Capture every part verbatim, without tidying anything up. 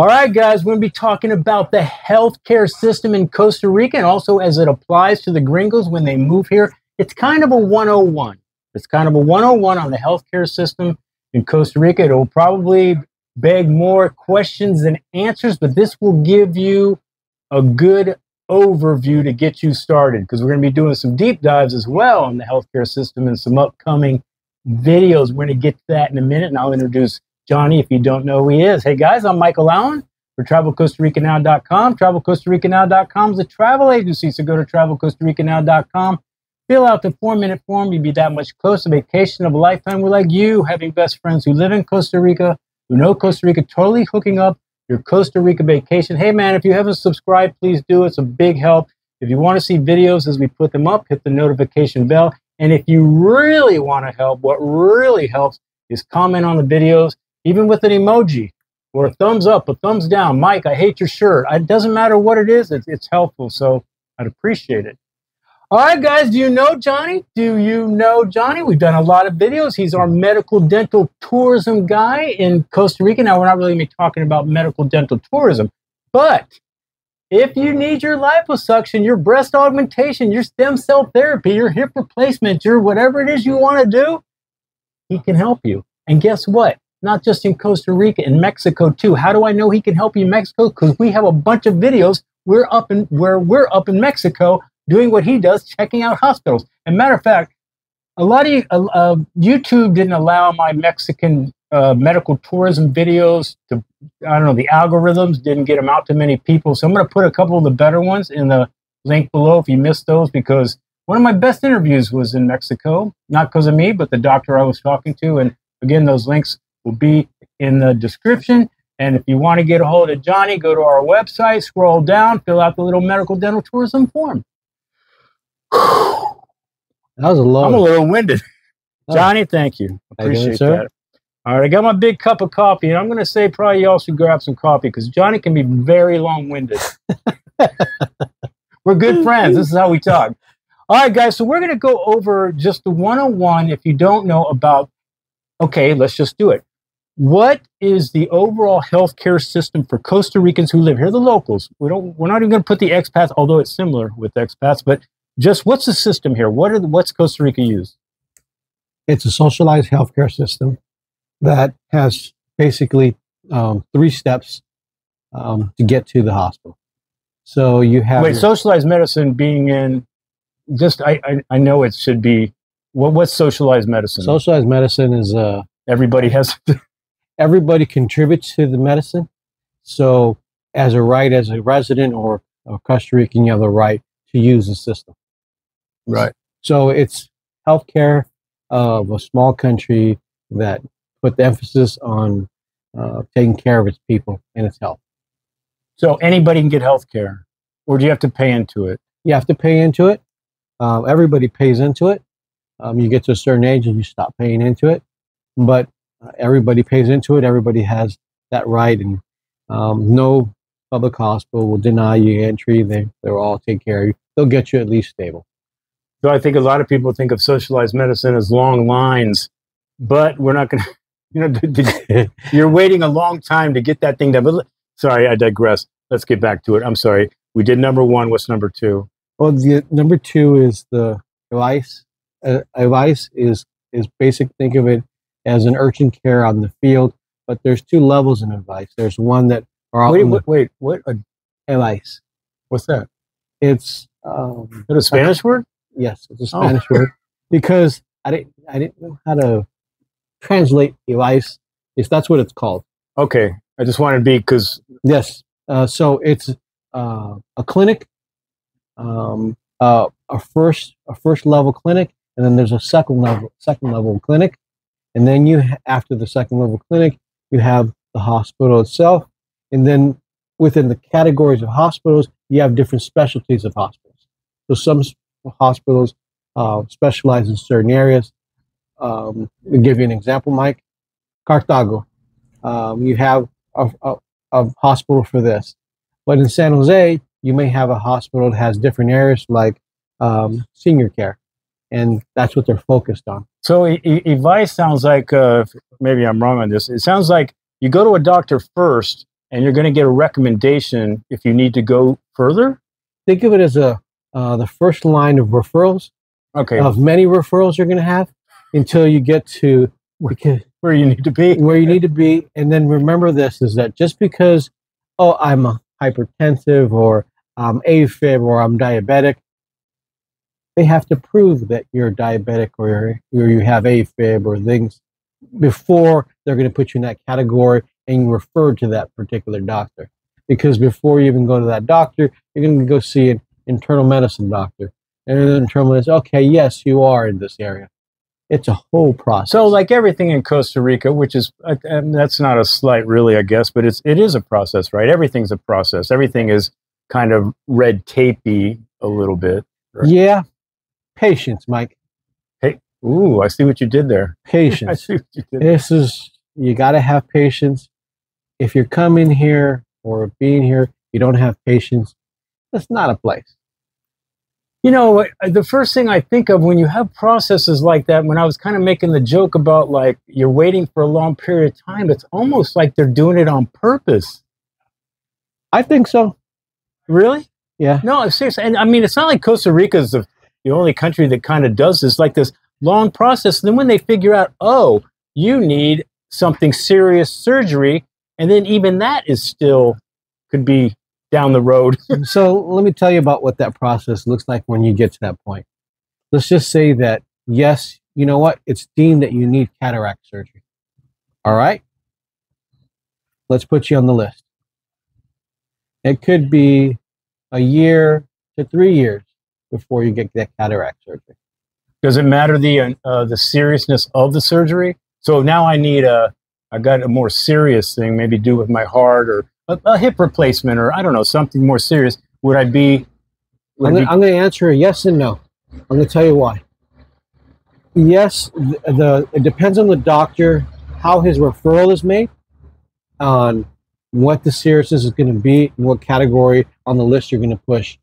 All right, guys, we're going to be talking about the healthcare system in Costa Rica and also as it applies to the gringos when they move here. It's kind of a one oh one. It's kind of a one oh one on the healthcare system in Costa Rica. It will probably beg more questions than answers, but this will give you a good overview to get you started because we're going to be doing some deep dives as well on the healthcare system in some upcoming videos. We're going to get to that in a minute, and I'll introduce Johnny if you don't know who he is. Hey, guys, I'm Michael Alan for Travel Costa Rica Now dot com. Travel Costa Rica Now dot com is a travel agency, so go to Travel Costa Rica Now dot com. Fill out the four-minute form. You'll be that much closer. Vacation of a lifetime. We're like you, having best friends who live in Costa Rica, who know Costa Rica, totally hooking up your Costa Rica vacation. Hey, man, if you haven't subscribed, please do. It's a big help. If you want to see videos as we put them up, hit the notification bell. And if you really want to help, what really helps is comment on the videos, even with an emoji or a thumbs up, a thumbs down. Mike, I hate your shirt. It doesn't matter what it is. It's, it's helpful, so I'd appreciate it. All right, guys, do you know Johnny? Do you know Johnny? We've done a lot of videos. He's our medical dental tourism guy in Costa Rica. Now, we're not really going to be talking about medical dental tourism, but if you need your liposuction, your breast augmentation, your stem cell therapy, your hip replacement, your whatever it is you want to do, he can help you. And guess what? Not just in Costa Rica, in Mexico too. How do I know he can help you in Mexico? Because we have a bunch of videos. We're up in where we're up in Mexico doing what he does, checking out hospitals. And matter of fact, a lot of uh, uh, YouTube didn't allow my Mexican uh, medical tourism videos to, I don't know, the algorithms didn't get them out to many people. So I'm going to put a couple of the better ones in the link below if you missed those, because one of my best interviews was in Mexico, not because of me, but the doctor I was talking to. And again, those links will be in the description. And if you want to get a hold of Johnny, go to our website, scroll down, fill out the little medical dental tourism form. That was a low. I'm a little winded. Oh. Johnny, thank you. Appreciate that. All right, I got my big cup of coffee, and I'm going to say probably y'all should grab some coffee because Johnny can be very long-winded. We're good friends. This is how we talk. All right, guys, so we're going to go over just the one oh one if you don't know about, okay, let's just do it. What is the overall healthcare system for Costa Ricans who live here, the locals? We don't, we're not even going to put the expats, although it's similar with expats, but just what's the system here? What are the, what's Costa Rica used? It's a socialized healthcare system that has basically um, three steps um, to get to the hospital. So you have wait, socialized medicine being in just I I, I know it should be what what's socialized medicine? Socialized medicine is uh, everybody has everybody contributes to the medicine. So as a right as a resident or a Costa Rican, you have the right to use the system. Right. So it's healthcare of a small country that put the emphasis on uh, taking care of its people and its health. So anybody can get healthcare, or do you have to pay into it? You have to pay into it. Uh, everybody pays into it. Um, you get to a certain age and you stop paying into it, but uh, everybody pays into it. Everybody has that right, and um, no public hospital will deny you entry. They, they'll all take care of you. They'll get you at least stable. So I think a lot of people think of socialized medicine as long lines, but we're not going to, you know, you're waiting a long time to get that thing done. But sorry, I digress. Let's get back to it. I'm sorry. We did number one. What's number two? Well, the number two is the EBAIS. Uh, EBAIS is, is basic. Think of it as an urgent care on the field, but there's two levels in EBAIS. There's one that Wait, wait, wait, what? EBAIS. What's that? It's um, is it a Spanish word? Yes, it's a Spanish oh. word because I didn't, I didn't know how to translate EBAIS. If that's what it's called. Okay, I just wanted to be because yes. Uh, so it's uh, a clinic, um, uh, a first, a first level clinic, and then there's a second level, second level clinic, and then you after the second level clinic, you have the hospital itself. And then within the categories of hospitals, you have different specialties of hospitals. So some hospitals uh, specialize in certain areas. Um, to give you an example, Mike, Cartago, um, you have a, a, a hospital for this. But in San Jose, you may have a hospital that has different areas like um, senior care. And that's what they're focused on. So EBAIS sounds like, uh, maybe I'm wrong on this, it sounds like you go to a doctor first, and you're going to get a recommendation if you need to go further? Think of it as a uh, the first line of referrals. Okay. Of many referrals you're going to have until you get to where, where you need to be. Where you need to be. And then remember this, is that just because, oh, I'm a hypertensive or I'm AFib or I'm diabetic, they have to prove that you're diabetic or, or you have AFib or things before they're going to put you in that category and you refer to that particular doctor. Because before you even go to that doctor, you're going to go see an internal medicine doctor. And then the internal medicine, okay, yes, you are in this area. It's a whole process. So like everything in Costa Rica, which is, uh, and that's not a slight really, I guess, but it's, it is a process, right? Everything's a process. Everything is kind of red tapey a little bit. Right? Yeah. Patience, Mike. Hey, ooh, I see what you did there. Patience. I see what you did. This is, you got to have patience. If you're coming here or being here, you don't have patience, that's not a place. You know, the first thing I think of when you have processes like that, when I was kind of making the joke about like you're waiting for a long period of time, it's almost like they're doing it on purpose. I think so. Really? Yeah. No, seriously. And I mean, it's not like Costa Rica is the, the only country that kind of does this, like this long process. And then when they figure out, oh, you need something serious surgery, and then even that is still could be down the road. So let me tell you about what that process looks like when you get to that point. Let's just say that, yes, you know what? It's deemed that you need cataract surgery. All right? Let's put you on the list. It could be a year to three years before you get that cataract surgery. Does it matter the, uh, the seriousness of the surgery? So now I need a, I got a more serious thing, maybe do with my heart or A, a hip replacement, or I don't know, something more serious. Would I be? Would I'm, gonna, be I'm gonna answer a yes and no. I'm gonna tell you why. Yes, the, the it depends on the doctor, how his referral is made, on what the seriousness is gonna be, and what category on the list you're gonna push.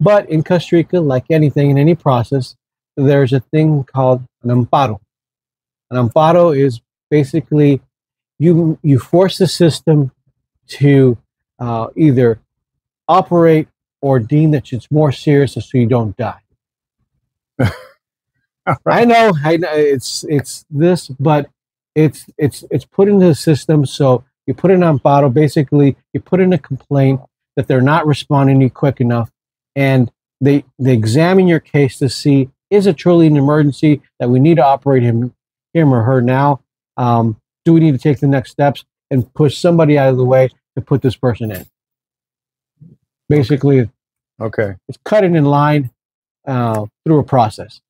But in Costa Rica, like anything in any process, there's a thing called an amparo. An amparo is basically you you force the system to uh, either operate or deem that it's more serious so you don't die. Right. I know, I know it's it's this, but it's it's it's put into the system. So you put in an amparo, basically you put in a complaint that they're not responding to you quick enough, and they they examine your case to see, is it truly an emergency that we need to operate him him or her now? Um, do we need to take the next steps and push somebody out of the way to put this person in? Basically, okay, it's cutting in line uh, through a process.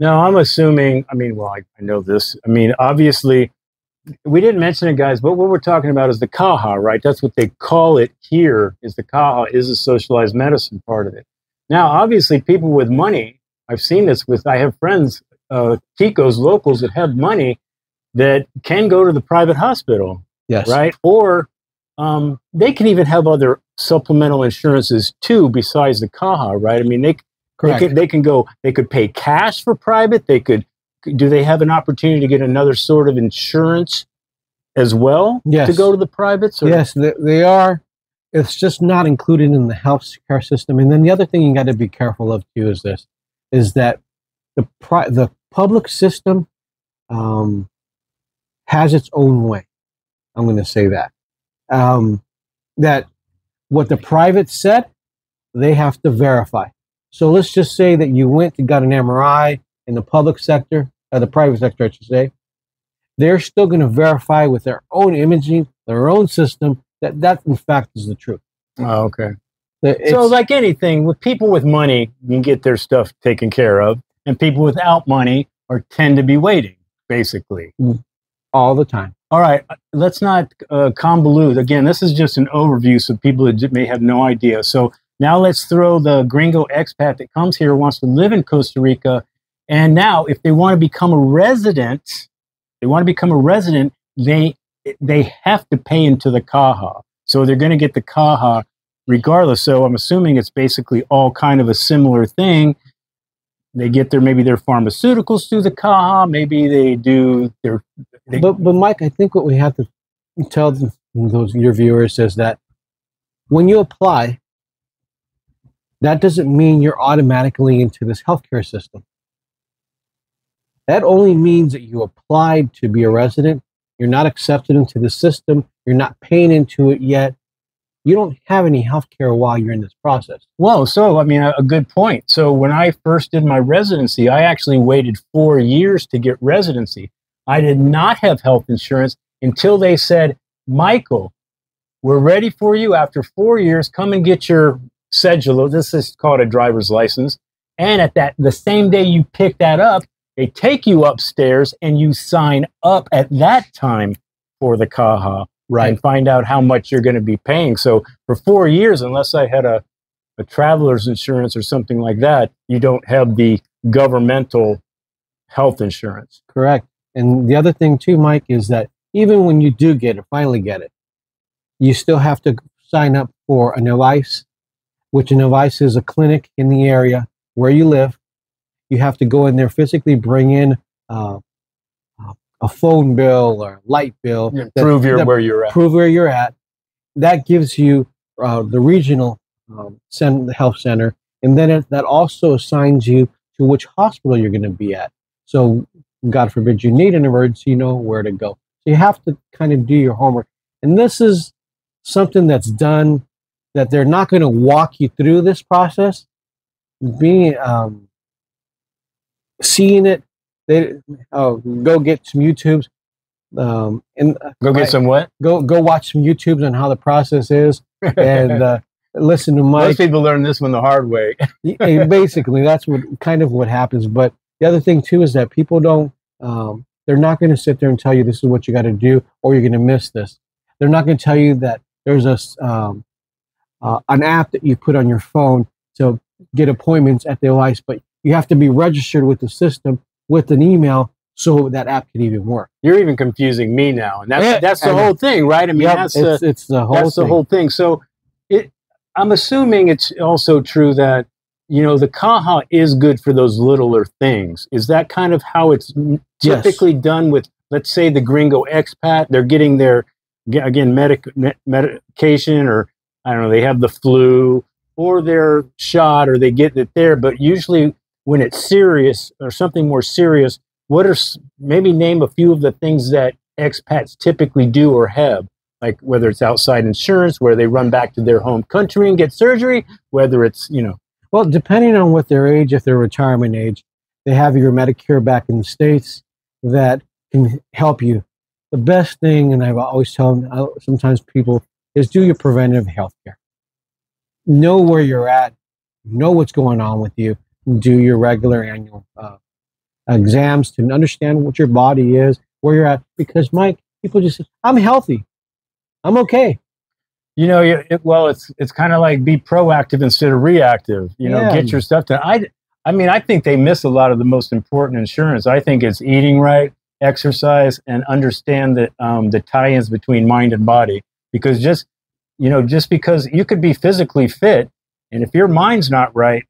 Now, I'm assuming, I mean, well, I, I know this. I mean, obviously, we didn't mention it, guys, but what we're talking about is the Caja, right? That's what they call it here, is the Caja is a socialized medicine part of it. Now, obviously, people with money, I've seen this with, I have friends, uh, Ticos, locals that have money, that can go to the private hospital, yes, right? Or um, they can even have other supplemental insurances too, besides the Caja, right? I mean, they Correct. They, can, they can go. They could pay cash for private. They could. Do they have an opportunity to get another sort of insurance as well, yes, to go to the privates? Or? Yes, they, they are. It's just not included in the healthcare system. And then the other thing you got to be careful of too is this: is that the pri the public system. Um, has its own way. I'm going to say that. Um, that what the private said, they have to verify. So let's just say that you went and got an M R I in the public sector, or the private sector, I should say. They're still going to verify with their own imaging, their own system, that that in fact is the truth. Oh, okay. It's, so like anything, with people with money, you can get their stuff taken care of, and people without money are tend to be waiting, basically. Mm-hmm. All the time. All right. Let's not uh, convolute. Again, this is just an overview so people that may have no idea. So now let's throw the gringo expat that comes here, wants to live in Costa Rica. And now if they want to become a resident, they want to become a resident, they, they have to pay into the Caja. So they're going to get the Caja regardless. So I'm assuming it's basically all kind of a similar thing. They get their, maybe their pharmaceuticals through the Caja, maybe they do their... They, but, but Mike, I think what we have to tell the those your viewer says that when you apply, that doesn't mean you're automatically into this healthcare system. That only means that you applied to be a resident. You're not accepted into the system. You're not paying into it yet. You don't have any health care while you're in this process. Well, so, I mean, a, a good point. So when I first did my residency, I actually waited four years to get residency. I did not have health insurance until they said, Michael, we're ready for you. After four years, come and get your cedula. This is called a driver's license. And at that, the same day you pick that up, they take you upstairs and you sign up at that time for the Caja. Right. And find out how much you're going to be paying. So for four years, unless I had a, a traveler's insurance or something like that, you don't have the governmental health insurance. Correct. And the other thing too, Mike, is that even when you do get it, finally get it, you still have to sign up for an EBAIS, which an EBAIS is a clinic in the area where you live. You have to go in there, physically bring in uh, a phone bill or light bill. Yeah, that, prove your, that, where you're at. Prove where you're at. That gives you uh, the regional um, send, the health center. And then it, that also assigns you to which hospital you're going to be at. So God forbid you need an emergency, you know where to go. So you have to kind of do your homework. And this is something that's done, that they're not going to walk you through this process. Being, um, seeing it, They oh, go get some YouTubes, um, and go get I, some what? Go go watch some YouTubes on how the process is, and uh, listen to Mike. Most people learn this one the hard way. Basically, that's what kind of what happens. But the other thing too is that people don't. Um, they're not going to sit there and tell you this is what you got to do, or you're going to miss this. They're not going to tell you that there's a um, uh, an app that you put on your phone to get appointments at the EBAIS, but you have to be registered with the system, with an email, so that app could even work. You're even confusing me now, and that's yeah, that's the I whole know. thing, right? I mean, yep, that's it's, the, it's the whole that's thing. the whole thing. So, it, I'm assuming it's also true that you know the Caja is good for those littler things. Is that kind of how it's typically yes. done with, let's say, the gringo expat? They're getting their again medic, med, medication, or I don't know, they have the flu, or their shot, or they get it there, but usually, when it's serious or something more serious, what are, maybe name a few of the things that expats typically do or have, like whether it's outside insurance, where they run back to their home country and get surgery, whether it's, you know. Well, depending on what their age, if they're retirement age, they have your Medicare back in the States that can help you. The best thing, and I've always tell them, I, sometimes people, is do your preventative health care. Know where you're at, know what's going on with you. Do your regular annual uh, exams to understand what your body is, where you're at. Because, Mike, people just say, I'm healthy. I'm okay. You know, it, well, it's it's kind of like be proactive instead of reactive. You yeah. know, get your stuff done. I, I mean, I think they miss a lot of the most important insurance. I think it's eating right, exercise, and understand that, um, the tie-ins between mind and body. Because just, you know, just because you could be physically fit, and if your mind's not right,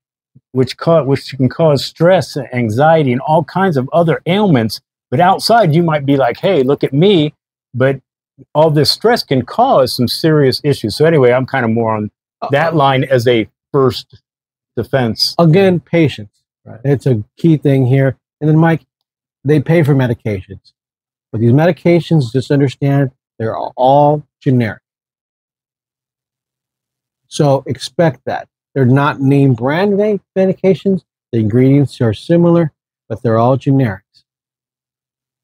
Which, ca which can cause stress and anxiety and all kinds of other ailments. But outside, you might be like, hey, look at me. But all this stress can cause some serious issues. So anyway, I'm kind of more on that line as a first defense. Again, patience. Right. It's a key thing here. And then, Mike, they pay for medications. But these medications, just understand, they're all generic. So expect that. They're not name brand name medications. The ingredients are similar, but they're all generics.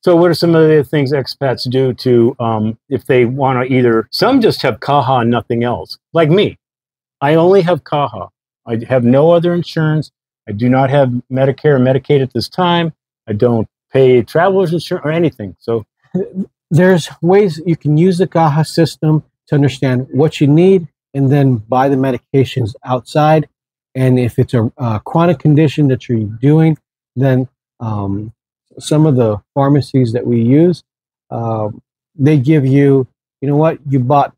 So what are some of the things expats do to, um, if they want to either, some just have Caja and nothing else. Like me, I only have Caja. I have no other insurance. I do not have Medicare or Medicaid at this time. I don't pay traveler's insurance or anything. So there's ways you can use the Caja system to understand what you need, and then buy the medications outside. And if it's a uh, chronic condition that you're doing, then um, some of the pharmacies that we use, uh, they give you, you know what, you bought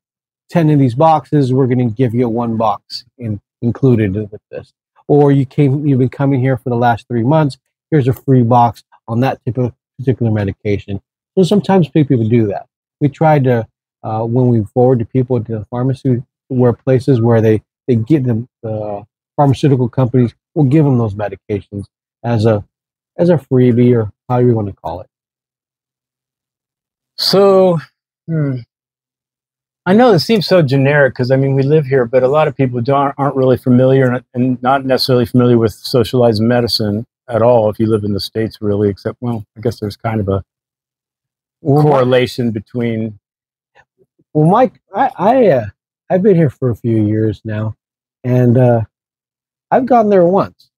ten of these boxes, we're going to give you one box in, included with this. Or you came, you've been coming here for the last three months, here's a free box on that type of particular medication. So sometimes people do that. We try to uh, when we forward the people to the pharmacy, where places where they, they give them, the pharmaceutical companies will give them those medications as a as a freebie, or how you want to call it. So, hmm. I know it seems so generic because, I mean, we live here, but a lot of people don't, aren't really familiar and not necessarily familiar with socialized medicine at all if you live in the States, really, except, well, I guess there's kind of a correlation between... Well, Mike, I, I, uh, I've been here for a few years now, and uh, I've gone there once.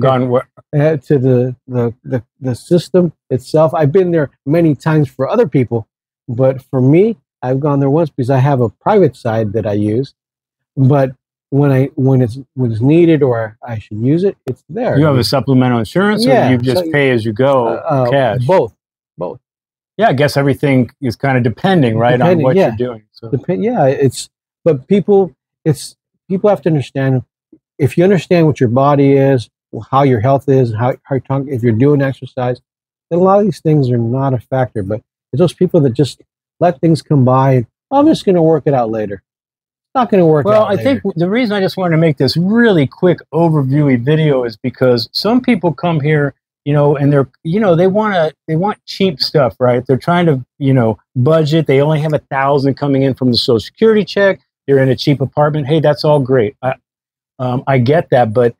Gone where? Uh, to the, the, the, the system itself. I've been there many times for other people, but for me, I've gone there once because I have a private side that I use, but when I when it's when it's needed or I should use it, it's there. You have a supplemental insurance, yeah, or you just so, pay as you go, uh, uh, cash? Both, both. Yeah, I guess everything is kind of depending, right, depending, on what yeah. you're doing. So. Dep- yeah, it's but people, it's people have to understand. If you understand what your body is, how your health is, how how your if you're doing exercise, then a lot of these things are not a factor. But it's those people that just let things come by, and I'm just going to work it out later. It's not going to work well, out Well, I later. think the reason I just wanted to make this really quick overviewy video is because some people come here, you know, and they're, you know, they want to, they want cheap stuff, right? They're trying to, you know, budget. They only have a thousand coming in from the Social Security check. They're in a cheap apartment. Hey, that's all great. I, um, I get that. But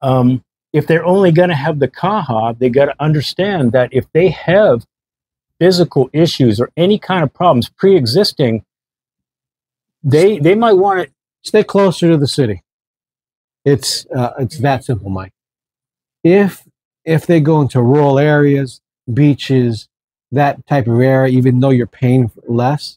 um, if they're only going to have the Caja, they got to understand that if they have physical issues or any kind of problems pre-existing, they they might want to stay closer to the city. It's uh, it's that simple, Mike. If if they go into rural areas, beaches, that type of area, even though you're paying less,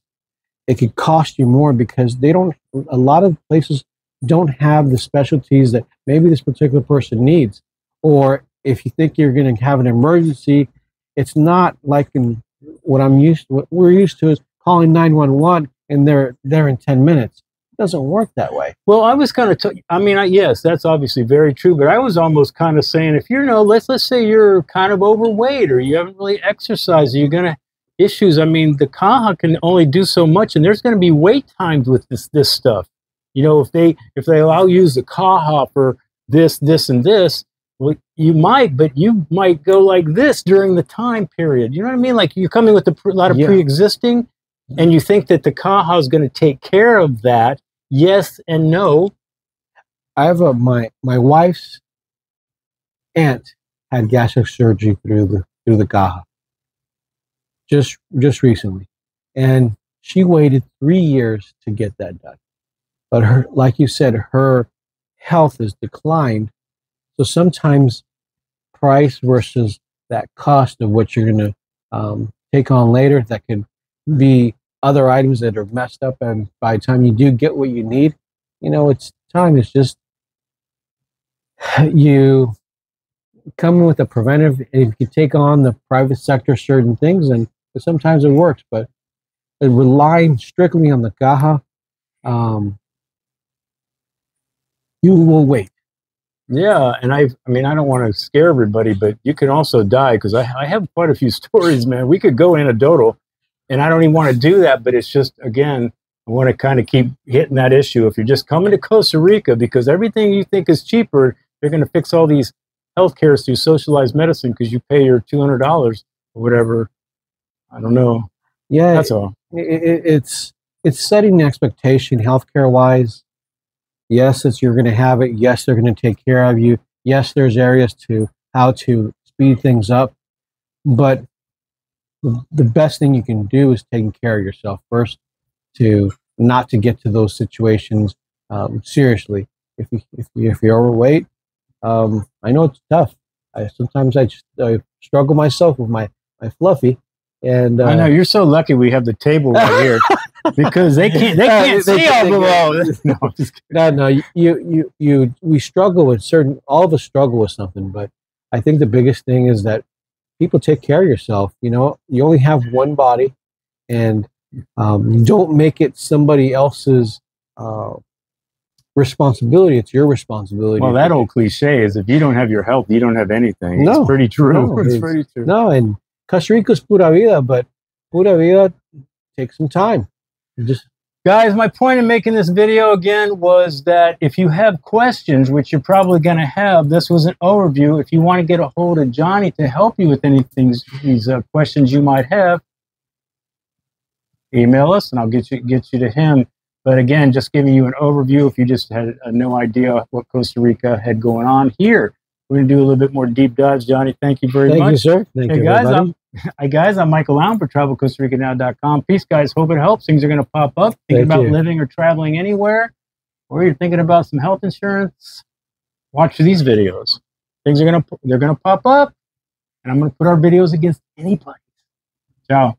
it could cost you more because they don't. A lot of places don't have the specialties that maybe this particular person needs. Or if you think you're going to have an emergency, it's not like in what I'm used to, what we're used to is calling nine one one and they're there in ten minutes. It doesn't work that way. Well, I was kind of, I mean, I, yes, that's obviously very true, but I was almost kind of saying, if you know, let's, let's say you're kind of overweight or you haven't really exercised, you're going to issues. I mean, the Caja can only do so much, and there's going to be wait times with this, this stuff. You know, if they, if they allow you to use the Caja for this, this, and this, well, you might, but you might go like this during the time period. You know what I mean? Like you're coming with a pr- lot of yeah. pre-existing, and you think that the Caja is going to take care of that. Yes and no. I have a, my my wife's aunt had gastric surgery through the through the Caja just just recently, and she waited three years to get that done. But her, like you said, her health has declined. So sometimes price versus that cost of what you're going to um, take on later, that could be other items that are messed up. And by the time you do get what you need, you know, it's time. It's just you come with a preventive. If you take on the private sector, certain things, and sometimes it works, but relying strictly on the Caja, um, you will wait. Yeah, and I I mean, I don't want to scare everybody, but you can also die, because I, I have quite a few stories, man. We could go anecdotal, and I don't even want to do that, but it's just, again, I want to kind of keep hitting that issue. If you're just coming to Costa Rica, because everything you think is cheaper, they're going to fix all these health cares through socialized medicine because you pay your two hundred dollars or whatever. I don't know. Yeah, that's all. It, it, it's, it's setting the expectation healthcare-wise. Yes, it's, you're going to have it. Yes, they're going to take care of you. Yes, there's areas to how to speed things up. But the best thing you can do is taking care of yourself first, to not to get to those situations um, seriously. If, you, if, you, if you're overweight, um, I know it's tough. I, sometimes I just I struggle myself with my, my fluffy. And uh, I know you're so lucky we have the table right here. Because they can't, they can't uh, they, see they, all they, below. No, I'm just kidding. no, no. You, you, you. We struggle with certain. All of us struggle with something, but I think the biggest thing is that people take care of yourself. You know, you only have one body, and um, don't make it somebody else's uh, responsibility. It's your responsibility. Well, that old cliche is, if you don't have your health, you don't have anything. No, it's pretty true. No, it's, it's pretty true. No, and Costa Rica's pura vida, but pura vida takes some time. Just guys, my point in making this video again was that if you have questions, which you're probably going to have, this was an overview. If you want to get a hold of Johnny to help you with anything, these uh, questions you might have, email us and I'll get you get you to him. But again, just giving you an overview if you just had uh, no idea what Costa Rica had going on here. We're going to do a little bit more deep dives. Johnny, thank you very thank much. Thank you, sir. Thank hey, you, guys, everybody. I'm, hey, guys, I'm Michael Alan for Travel Costa Rica Now dot com. Peace, guys. Hope it helps. Things are going to pop up. Thinking about you. living or traveling anywhere, or you're thinking about some health insurance, watch these videos. Things are going to, they're going to pop up, and I'm going to put our videos against anybody. Ciao.